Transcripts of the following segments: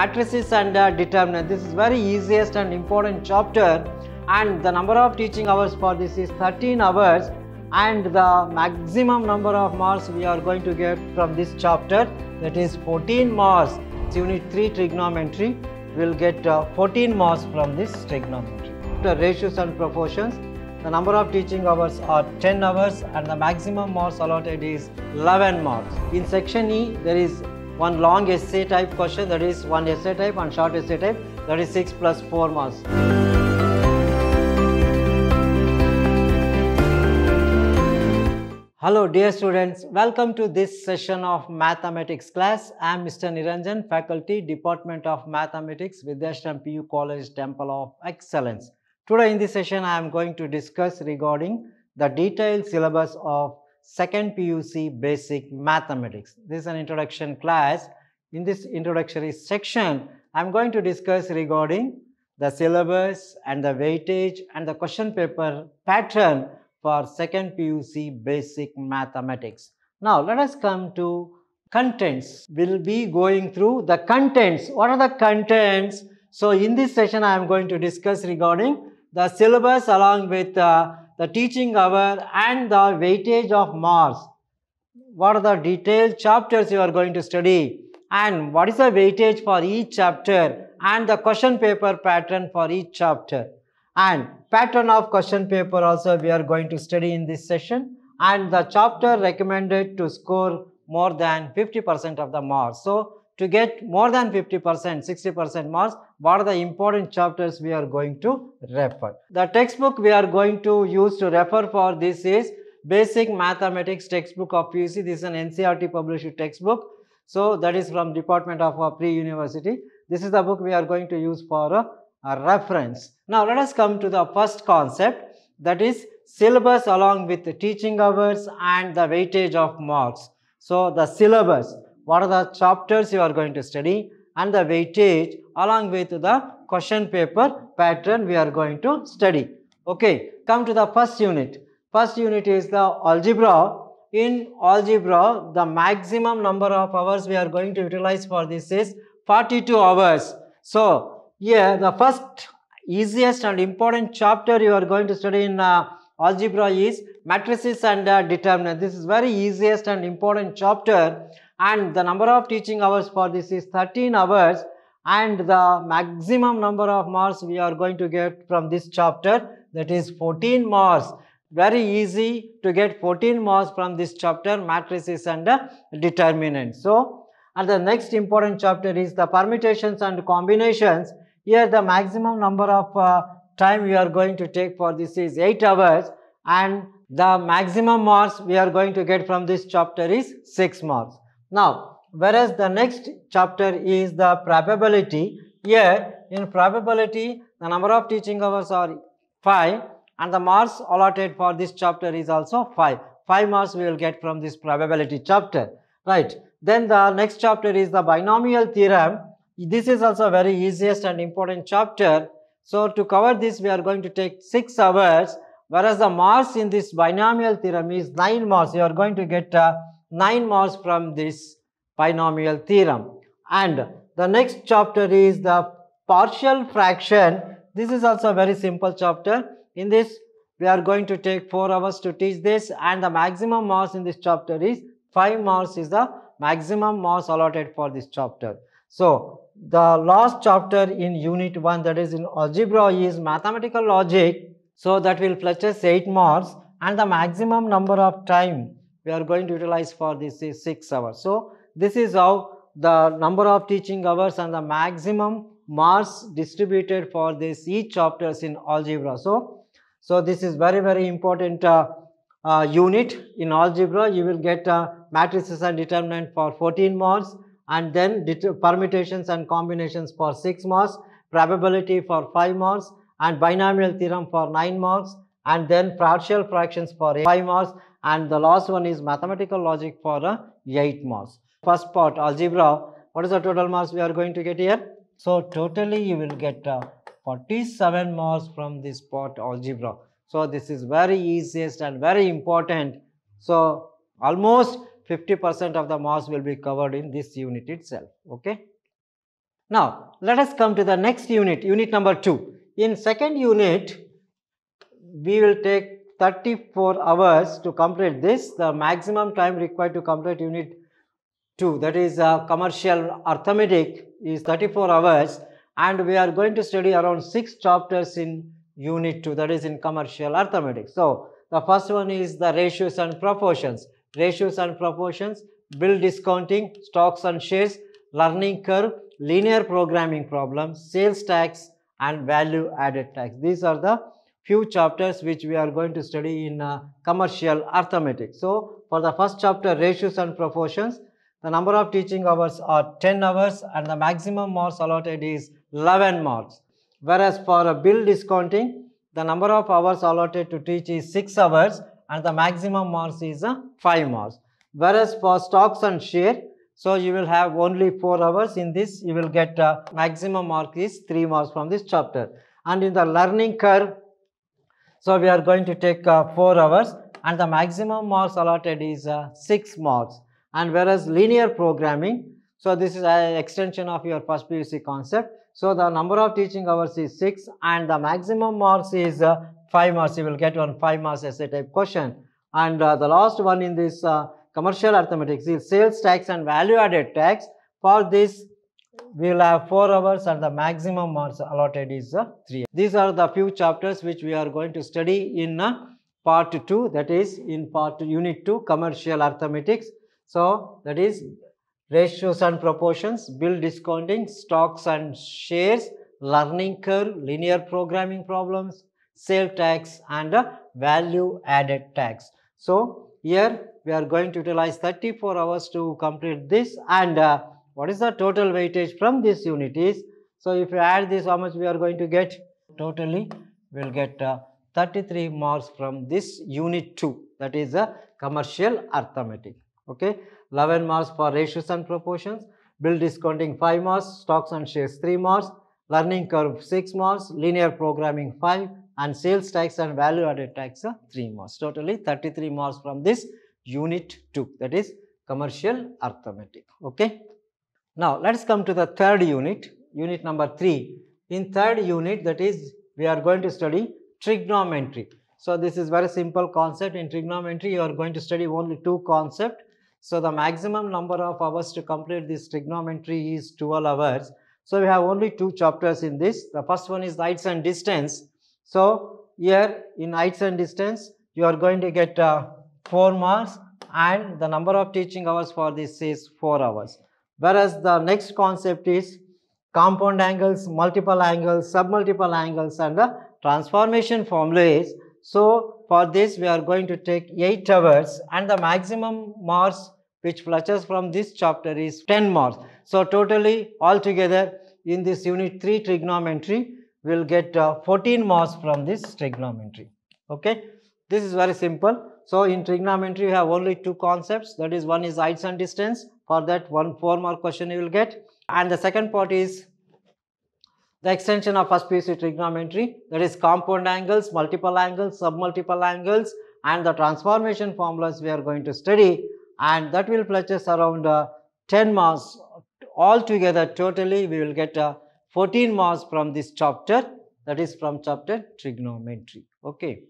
matrices and determinant. This is very easiest and important chapter, and the number of teaching hours for this is 13 hours, and the maximum number of marks we are going to get from this chapter, that is 14 marks. It's unit 3 trigonometry. We'll get 14 marks from this trigonometry. The ratios and proportions, the number of teaching hours are 10 hours and the maximum marks allotted is 11 marks. In section E, there is one long essay type question, that is one essay type, and short essay type, that is 6 + 4 marks. Hello dear students, welcome to this session of mathematics class. I am Mr. Niranjan, faculty, Department of Mathematics, Vidyashram PU College, Temple of Excellence. Today in this session I am going to discuss regarding the detailed syllabus of second PUC basic mathematics. This is an introduction class. In this introductory section, I am going to discuss regarding the syllabus and the weightage and the question paper pattern for second PUC basic mathematics. Now let us come to contents. We'll be going through the contents. What are the contents? So in this session, I am going to discuss regarding the syllabus along with the teaching hour and the weightage of marks. What are the detailed chapters you are going to study, and what is the weightage for each chapter, and the question paper pattern for each chapter, and pattern of question paper also we are going to study in this session, and the chapter recommended to score more than 50% of the marks. So to get more than 50%, 60% marks, what are the important chapters we are going to refer? The textbook we are going to use to refer for this is Basic Mathematics textbook of PUC. This is an NCERT published textbook. So that is from Department of Pre-University. This is the book we are going to use for a reference. Now let us come to the first concept, that is syllabus along with the teaching hours and the weightage of marks. So the syllabus, what are the chapters you are going to study, and the weightage along with the question paper pattern we are going to study. Okay, come to the first unit. First unit is the algebra. In algebra, the maximum number of hours we are going to utilize for this is 42 hours. So, yeah, the first easiest and important chapter you are going to study in algebra is matrices and determinant. This is very easiest and important chapter, and the number of teaching hours for this is 13 hours, and the maximum number of marks we are going to get from this chapter, that is 14 marks. Very easy to get 14 marks from this chapter, matrices and determinants. So, and the next important chapter is the permutations and combinations. Here the maximum number of time we are going to take for this is 8 hours, and the maximum marks we are going to get from this chapter is 6 marks. Now, whereas the next chapter is the probability. Here in probability, the number of teaching hours are 5, and the marks allotted for this chapter is also 5. 5 marks we will get from this probability chapter, right? Then the next chapter is the binomial theorem. This is also very easiest and important chapter. So to cover this, we are going to take 6 hours, whereas the marks in this binomial theorem is 9 marks. You are going to get 9 marks from this binomial theorem. And the next chapter is the partial fraction. This is also a very simple chapter. In this, we are going to take 4 hours to teach this, and the maximum marks in this chapter is 5 marks is the maximum marks allotted for this chapter. So the last chapter in unit 1, that is in algebra, is mathematical logic. So that will fetch us 8 marks, and the maximum number of time we are going to utilize for this is 6 hours. So this is how the number of teaching hours and the maximum marks distributed for this each chapters in algebra. So this is very, very important unit in algebra. You will get matrices and determinant for 14 marks, and then permutations and combinations for 6 marks, probability for 5 marks, and binomial theorem for 9 marks, and then partial fractions for 5 marks. And the last one is mathematical logic for 8 marks. First part, algebra. What is the total marks we are going to get here? So totally you will get 47 marks from this part algebra. So this is very easiest and very important. So almost 50% of the marks will be covered in this unit itself. Okay. Now, let us come to the next unit, unit number 2. In second unit, we will take 34 hours to complete this, the maximum time required to complete unit 2, that is commercial arithmetic, is 34 hours, and we are going to study around 6 chapters in unit 2, that is in commercial arithmetic. So, the first one is the ratios and proportions, bill discounting, stocks and shares, learning curve, linear programming problems, sales tax and value added tax. These are the few chapters which we are going to study in commercial arithmetic. So, for the first chapter, ratios and proportions, the number of teaching hours are 10 hours and the maximum marks allotted is 11 marks. Whereas for bill discounting, the number of hours allotted to teach is 6 hours and the maximum marks is 5 marks. Whereas for stocks and share, so you will have only 4 hours. In this, you will get maximum mark is 3 marks from this chapter. And in the learning curve, so we are going to take 4 hours and the maximum marks allotted is 6 marks. And whereas linear programming, so this is an extension of your first PUC concept. So the number of teaching hours is 6 and the maximum marks is 5 marks. You will get one 5 marks essay type question. And the last one in this commercial arithmetic is sales tax and value added tax. For this, we will have 4 hours and the maximum marks allotted is 3. These are the few chapters which we are going to study in part 2, that is in part unit 2, commercial arithmetic. So, that is ratios and proportions, bill discounting, stocks and shares, learning curve, linear programming problems, sales tax and value added tax. So, here we are going to utilize 34 hours to complete this, and what is the total weightage from this unit is, so if you add this, how much we are going to get? Totally, we will get 33 marks from this unit 2, that is a commercial arithmetic. Okay, 11 marks for ratios and proportions, bill discounting 5 marks, stocks and shares 3 marks, learning curve 6 marks, linear programming 5, and sales tax and value added tax 3 marks. Totally, 33 marks from this unit 2, that is commercial arithmetic. Okay. Now, let us come to the third unit, unit number 3. In third unit, that is, we are going to study trigonometry. So, this is very simple concept. In trigonometry, you are going to study only 2 concepts. So, the maximum number of hours to complete this trigonometry is 12 hours. So, we have only 2 chapters in this. The first one is heights and distance. So, here in heights and distance, you are going to get 4 marks, and the number of teaching hours for this is 4 hours. Whereas the next concept is compound angles, submultiple angles and the transformation formulas. So, for this we are going to take 8 hours and the maximum marks which flushes from this chapter is 10 marks. So, totally altogether in this unit 3 trigonometry, we will get 14 marks from this trigonometry. Okay, this is very simple. So, in trigonometry we have only 2 concepts, that is one is heights and distance. For that, one 4-mark question you will get, and the second part is the extension of first PUC trigonometry, that is compound angles, multiple angles, submultiple angles, and the transformation formulas we are going to study, and that will fetch us around 10 marks altogether. Totally, we will get 14 marks from this chapter, that is from chapter trigonometry. Okay.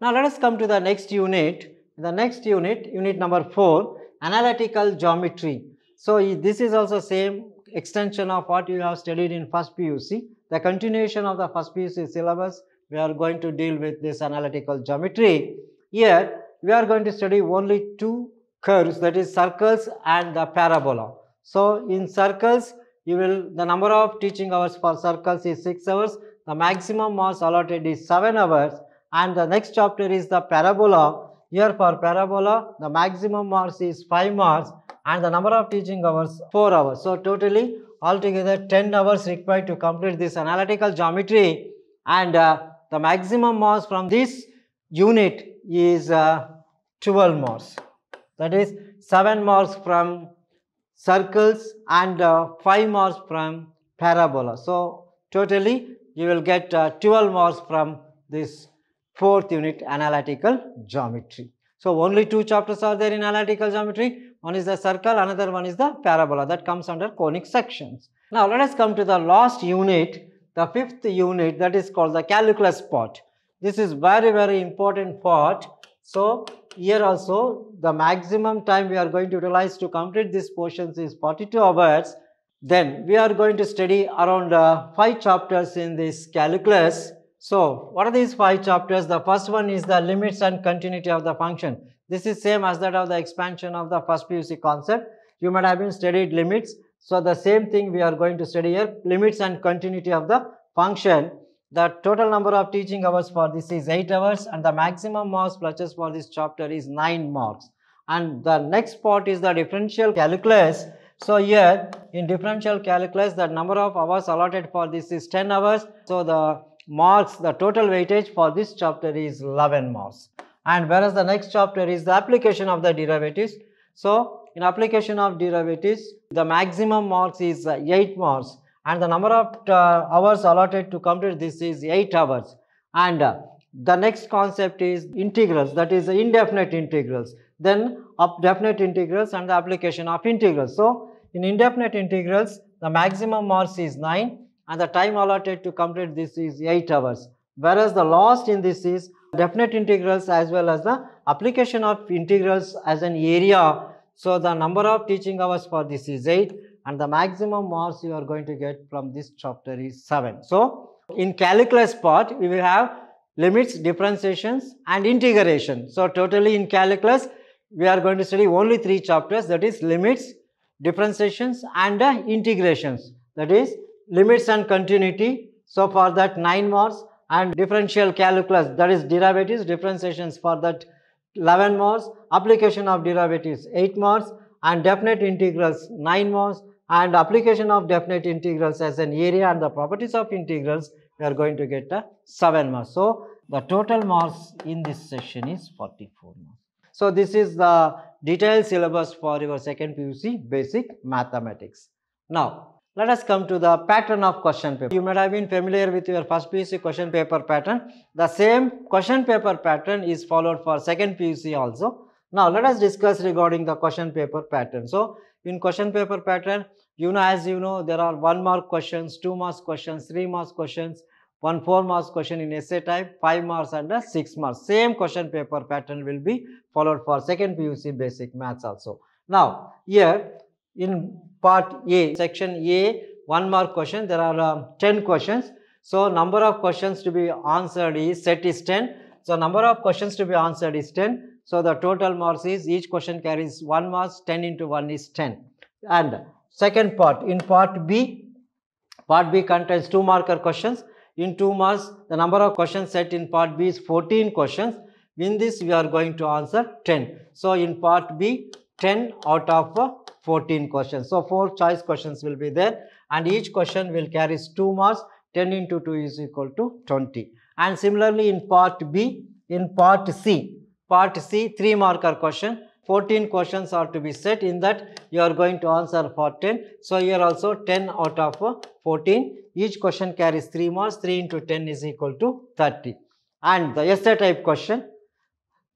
Now, let us come to the next unit. The next unit, unit number 4. Analytical geometry. So, this is also same extension of what you have studied in first PUC. The continuation of the first PUC syllabus, we are going to deal with this analytical geometry. Here, we are going to study only 2 curves, that is circles and the parabola. So, in circles, the number of teaching hours for circles is 6 hours, the maximum marks allotted is 7 hours, and the next chapter is the parabola. Here for parabola, the maximum marks is 5 marks and the number of teaching hours 4 hours. So, totally altogether 10 hours required to complete this analytical geometry, and the maximum marks from this unit is 12 marks. That is 7 marks from circles and 5 marks from parabola. So, totally you will get 12 marks from this 4th unit, analytical geometry. So, only 2 chapters are there in analytical geometry. One is the circle, another one is the parabola, that comes under conic sections. Now let us come to the last unit, the fifth unit, that is called the calculus part. This is very, very important part. So here also the maximum time we are going to utilize to complete these portions is 42 hours. Then we are going to study around 5 chapters in this calculus. So what are these 5 chapters? The first one is the limits and continuity of the function. This is same as that of the expansion of the first PUC concept. You might have been studied limits. So the same thing we are going to study here, limits and continuity of the function. The total number of teaching hours for this is 8 hours and the maximum marks pledges for this chapter is 9 marks. And the next part is the differential calculus. So here in differential calculus, the number of hours allotted for this is 10 hours. So the marks, the total weightage for this chapter is 11 marks. And whereas the next chapter is the application of the derivatives. So in application of derivatives, the maximum marks is 8 marks and the number of hours allotted to complete this is 8 hours. And the next concept is integrals, that is indefinite integrals, then definite integrals and the application of integrals. So in indefinite integrals, the maximum marks is 9 and the time allotted to complete this is 8 hours. Whereas the last in this is definite integrals as well as the application of integrals as an area. So the number of teaching hours for this is 8 and the maximum marks you are going to get from this chapter is 7. So in calculus part, we will have limits, differentiations and integration. So totally in calculus, we are going to study only 3 chapters, that is limits, differentiations and integrations, that is limits and continuity. So for that 9 marks, and differential calculus, that is derivatives, differentiations for that 11 marks, application of derivatives 8 marks and definite integrals 9 marks and application of definite integrals as an area and the properties of integrals we are going to get 7 marks. So the total marks in this session is 44 marks. So this is the detailed syllabus for your second PUC basic mathematics. Now let us come to the pattern of question paper. You might have been familiar with your first PUC question paper pattern. The same question paper pattern is followed for second PUC also. Now let us discuss regarding the question paper pattern. So in question paper pattern, as you know, there are 1-mark questions, 2-mark questions, 3-mark questions, 1 4-mark question in essay type, 5 marks and 6 marks. Same question paper pattern will be followed for second PUC basic maths also. Now here in part A, section A, 1-mark question, there are 10 questions. So number of questions to be answered is set is 10. So number of questions to be answered is 10. So the total marks is, each question carries 1 mark, 10 into 1 is 10. And second part, in part B contains 2-marker questions. In 2 marks, the number of questions set in part B is 14 questions. In this, we are going to answer 10. So in part B, 10 out of 14 questions. So 4 choice questions will be there and each question will carry 2 marks, 10 into 2 is equal to 20. And similarly in part B, in part C, 3-marker question, 14 questions are to be set. In that, you are going to answer for 10. So here also 10 out of 14, each question carries 3 marks, 3 into 10 is equal to 30. And the essay type question,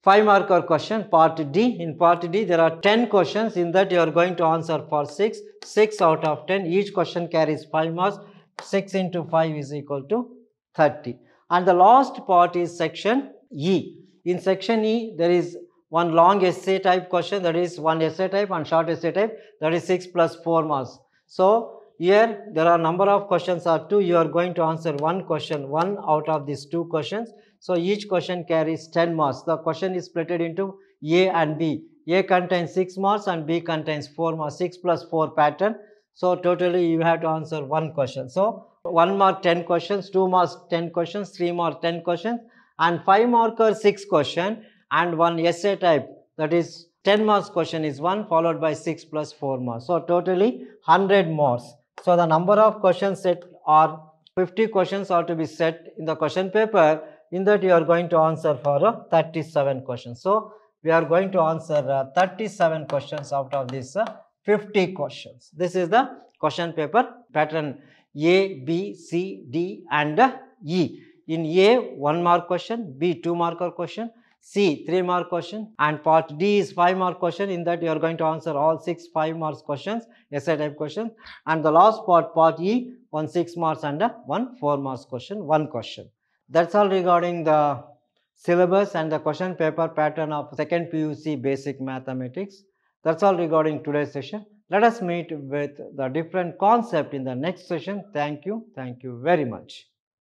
5-marker question, part D. In part D, there are 10 questions. In that, you are going to answer for 6. 6 out of 10. Each question carries 5 marks. 6 into 5 is equal to 30. And the last part is section E. In section E, there is 1 long essay type question, that is 1 essay type, and short essay type, that is 6 plus 4 marks. So here, there are number of questions are 2. You are going to answer 1 question, 1 out of these 2 questions. So each question carries 10 marks. The question is splitted into A and B. A contains 6 marks and B contains 4 marks, 6 plus 4 pattern. So totally you have to answer 1 question. So 1 mark 10 questions, 2 marks 10 questions, 3 mark 10 questions and 5 marker 6 question and 1 essay type, that is 10 marks question is 1 followed by 6 plus 4 marks. So totally 100 marks. So the number of questions set are 50 questions are to be set in the question paper. In that, you are going to answer for 37 questions. So we are going to answer 37 questions out of these 50 questions. This is the question paper pattern A, B, C, D and E. In A, 1-mark question, B, 2-marker question, C 3-mark question and part D is 5-mark question. In that you are going to answer all 6 5-mark questions, essay type questions, and the last part, part E, 1 6-mark and 1 4-mark question, one question. That's all regarding the syllabus and the question paper pattern of second PUC basic mathematics. That's all regarding today's session. Let us meet with the different concept in the next session. Thank you. Thank you very much.